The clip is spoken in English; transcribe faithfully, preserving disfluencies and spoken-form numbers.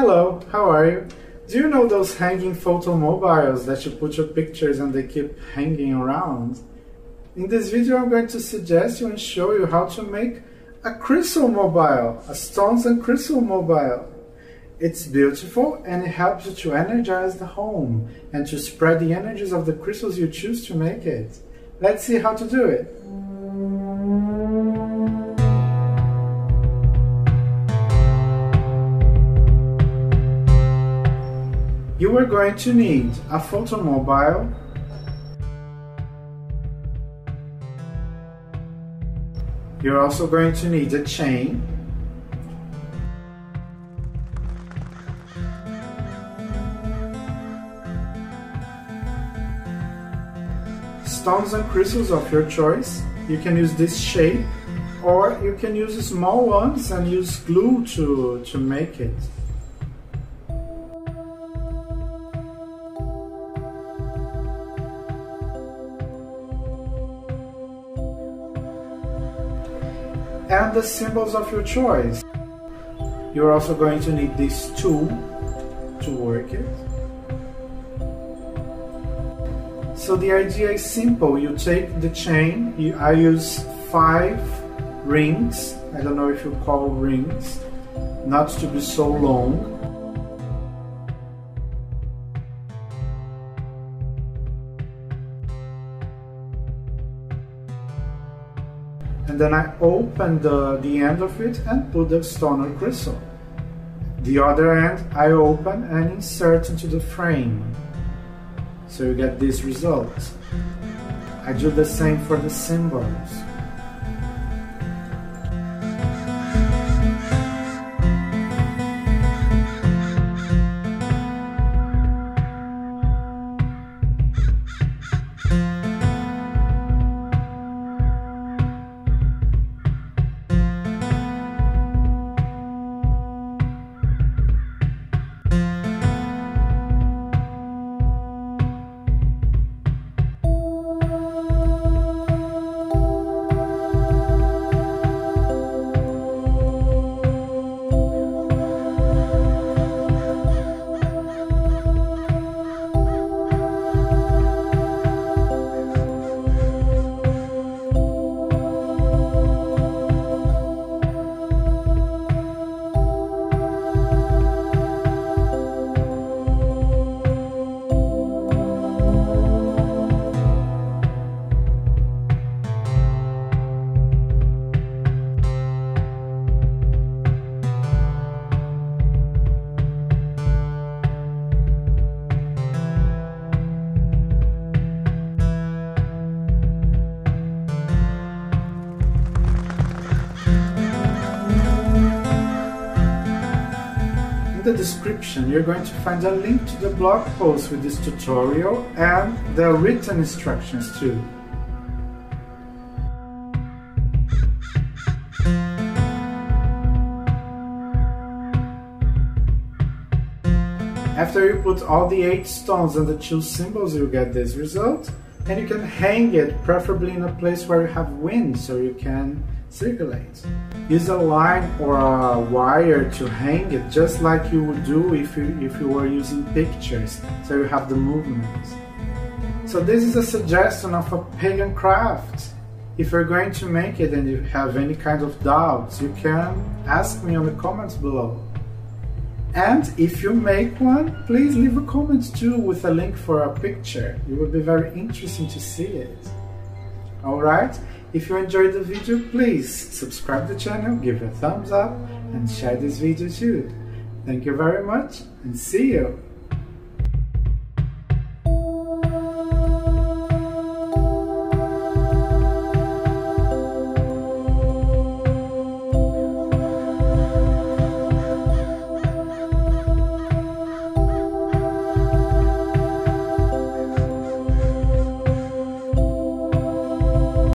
Hello, how are you? Do you know those hanging photo mobiles that you put your pictures and they keep hanging around? In this video I'm going to suggest you and show you how to make a crystal mobile, a stones and crystal mobile. It's beautiful and it helps you to energize the home and to spread the energies of the crystals you choose to make it. Let's see how to do it. You are going to need a photomobile, you're also going to need a chain, stones and crystals of your choice. You can use this shape or you can use small ones and use glue to, to make it. And the symbols of your choice. You're also going to need this tool to work it. So the idea is simple. You take the chain, you, I use five rings, I don't know if you call rings, not to be so long. And then I open the, the end of it and put the stone or crystal. The other end I open and insert into the frame. So you get this result. I do the same for the symbols. In the description you're going to find a link to the blog post with this tutorial and the written instructions too. After you put all the eight stones and the two symbols, you get this result, and you can hang it preferably in a place where you have wind so you can circulate. Use a line or a wire to hang it, just like you would do if you, if you were using pictures, so you have the movement. So this is a suggestion of a pagan craft. If you're going to make it and you have any kind of doubts, you can ask me on the comments below. And if you make one, please leave a comment too with a link for a picture. It would be very interesting to see it. Alright? If you enjoyed the video, please subscribe to the channel, give it a thumbs up and share this video too. Thank you very much and see you!